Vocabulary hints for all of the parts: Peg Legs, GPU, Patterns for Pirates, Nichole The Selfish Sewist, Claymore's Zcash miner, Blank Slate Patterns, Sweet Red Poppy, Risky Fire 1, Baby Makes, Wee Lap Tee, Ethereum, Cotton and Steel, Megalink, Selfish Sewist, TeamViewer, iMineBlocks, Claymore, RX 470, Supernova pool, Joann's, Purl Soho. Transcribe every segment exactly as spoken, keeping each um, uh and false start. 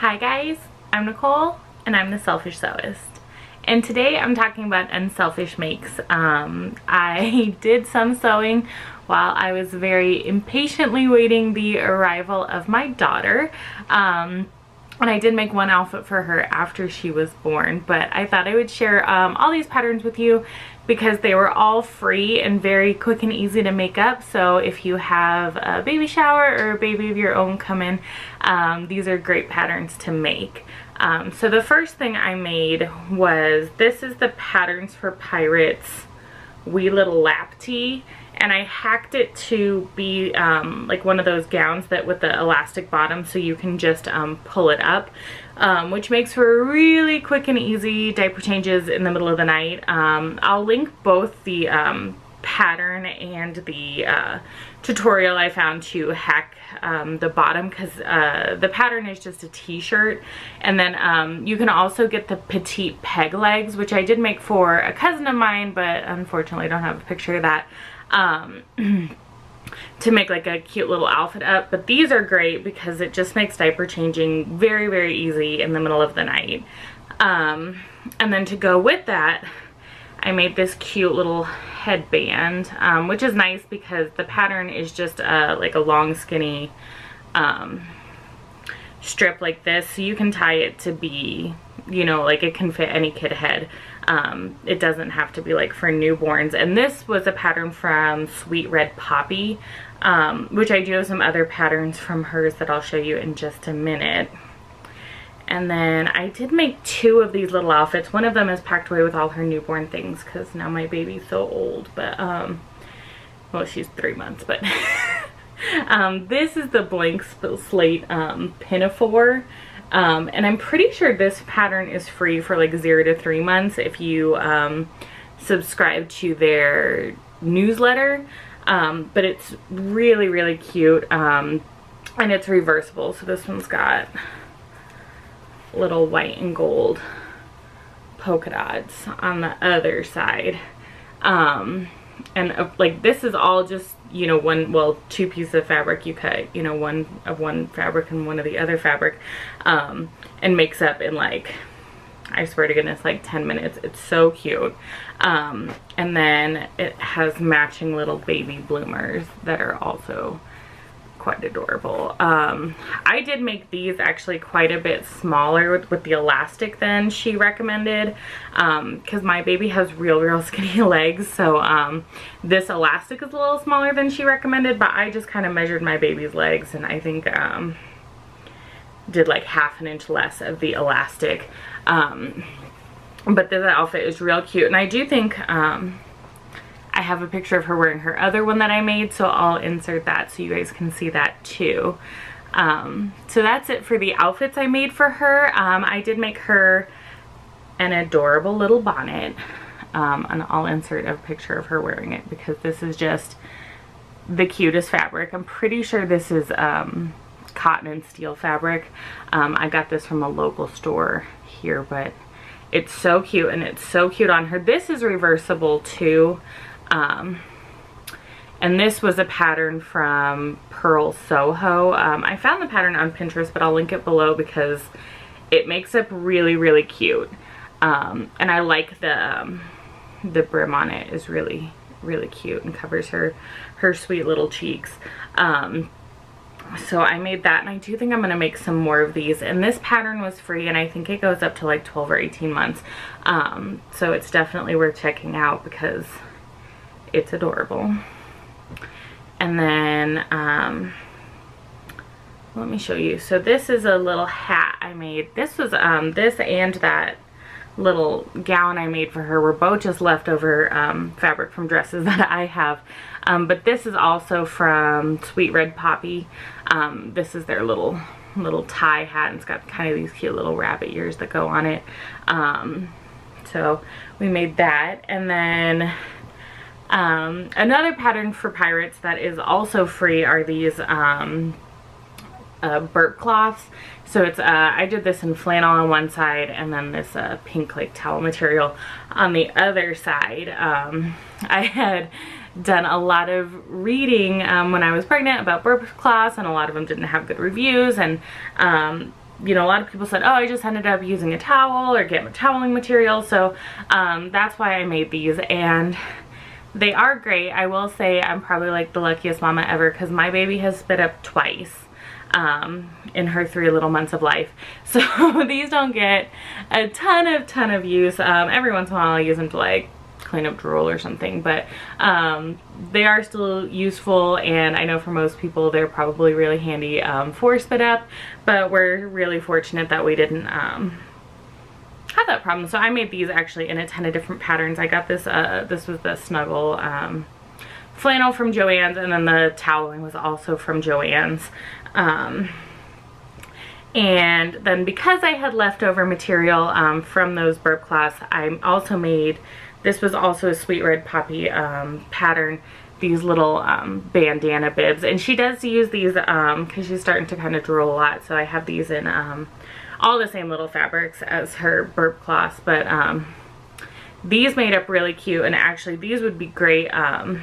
Hi guys, I'm Nicole and I'm the Selfish Sewist, and today I'm talking about unselfish makes. Um, I did some sewing while I was very impatiently waiting the arrival of my daughter, um, and I did make one outfit for her after she was born, but I thought I would share um, all these patterns with you because they were all free and very quick and easy to make up. So if you have a baby shower or a baby of your own coming, um, these are great patterns to make. Um, so the first thing I made was, this is the Patterns for Pirates Wee Lap Tee, and I hacked it to be um, like one of those gowns that with the elastic bottom, so you can just um, pull it up, um, which makes for really quick and easy diaper changes in the middle of the night. Um, I'll link both the um, pattern and the uh, tutorial I found to hack um, the bottom, because uh, the pattern is just a t-shirt, and then um, you can also get the petite peg legs, which I did make for a cousin of mine, but unfortunately I don't have a picture of that, um, to make like a cute little outfit up. But these are great because it just makes diaper changing very very easy in the middle of the night. Um, and then to go with that, I made this cute little headband, um, which is nice because the pattern is just uh, like a long skinny um, strip like this, so you can tie it to be, you know, like it can fit any kid head. Um, it doesn't have to be like for newborns, and this was a pattern from Sweet Red Poppy, um, which I do have some other patterns from hers that I'll show you in just a minute. And then I did make two of these little outfits. One of them is packed away with all her newborn things because now my baby's so old, but um, well, she's three months, but um, this is the Blank Slate um, Pinafore. Um, and I'm pretty sure this pattern is free for like zero to three months if you um, subscribe to their newsletter, um, but it's really, really cute, um, and it's reversible. So this one's got little white and gold polka dots on the other side, um and uh, like this is all just, you know, one, well, two pieces of fabric. You cut, you know, one of one fabric and one of the other fabric, um and makes up in like, I swear to goodness, like ten minutes. It's so cute. Um and then it has matching little baby bloomers that are also quite adorable. um I did make these actually quite a bit smaller with, with the elastic than she recommended, um because my baby has real real skinny legs, so um this elastic is a little smaller than she recommended, but I just kind of measured my baby's legs and I think um did like half an inch less of the elastic. Um but this outfit is real cute, and I do think um I have a picture of her wearing her other one that I made, so I'll insert that so you guys can see that too. Um, so that's it for the outfits I made for her. Um, I did make her an adorable little bonnet, um, and I'll insert a picture of her wearing it because this is just the cutest fabric. I'm pretty sure this is um, Cotton and Steel fabric. Um, I got this from a local store here, but it's so cute, and it's so cute on her. This is reversible too. Um, and this was a pattern from Purl Soho. Um, I found the pattern on Pinterest, but I'll link it below because it makes up really, really cute. Um, and I like the, um, the brim on it is really, really cute and covers her, her sweet little cheeks. Um, so I made that, and I do think I'm going to make some more of these, and this pattern was free, and I think it goes up to like twelve or eighteen months. Um, so it's definitely worth checking out because it's adorable. And then um let me show you. So this is a little hat I made. This was um this and that little gown I made for her were both just leftover um fabric from dresses that I have, um but this is also from Sweet Red Poppy. Um this is their little little tie hat, and it's got kind of these cute little rabbit ears that go on it. Um so we made that. And then Um, another pattern for pirates that is also free are these um, uh, burp cloths. So it's, uh, I did this in flannel on one side and then this uh, pink like towel material on the other side. Um, I had done a lot of reading um, when I was pregnant about burp cloths, and a lot of them didn't have good reviews, and um, you know, a lot of people said, oh, I just ended up using a towel or get my toweling material. So um, that's why I made these, and they are great. I will say I'm probably like the luckiest mama ever, because my baby has spit up twice um, in her three little months of life. So these don't get a ton of ton of use. Um, every once in a while I use them to like clean up drool or something, but um, they are still useful, and I know for most people they're probably really handy um, for spit up, but we're really fortunate that we didn't um, have that problem. So I made these actually in a ton of different patterns. I got this, uh, this was the Snuggle um, flannel from Joann's, and then the toweling was also from Joann's. Um, and then because I had leftover material um, from those burp cloths, I also made, this was also a Sweet Red Poppy um, pattern, these little um, bandana bibs. And she does use these um, because she's starting to kind of drool a lot. So I have these in um, all the same little fabrics as her burp cloths. But um, these made up really cute. And actually these would be great um,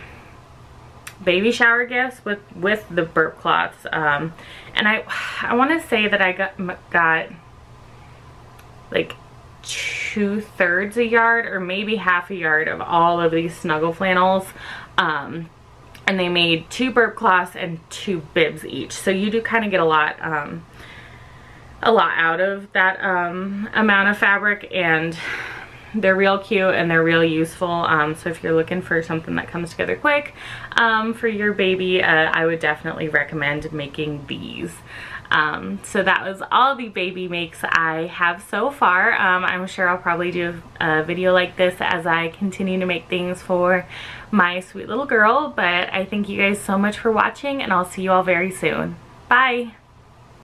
baby shower gifts with, with the burp cloths. Um, and I, I want to say that I got, got like two-thirds a yard or maybe half a yard of all of these Snuggle flannels, um, and they made two burp cloths and two bibs each, so you do kind of get a lot um, a lot out of that um, amount of fabric, and they're real cute and they're real useful. Um, so if you're looking for something that comes together quick um, for your baby, uh, I would definitely recommend making these. Um, so that was all the baby makes I have so far. Um, I'm sure I'll probably do a video like this as I continue to make things for my sweet little girl. But I thank you guys so much for watching, and I'll see you all very soon. Bye!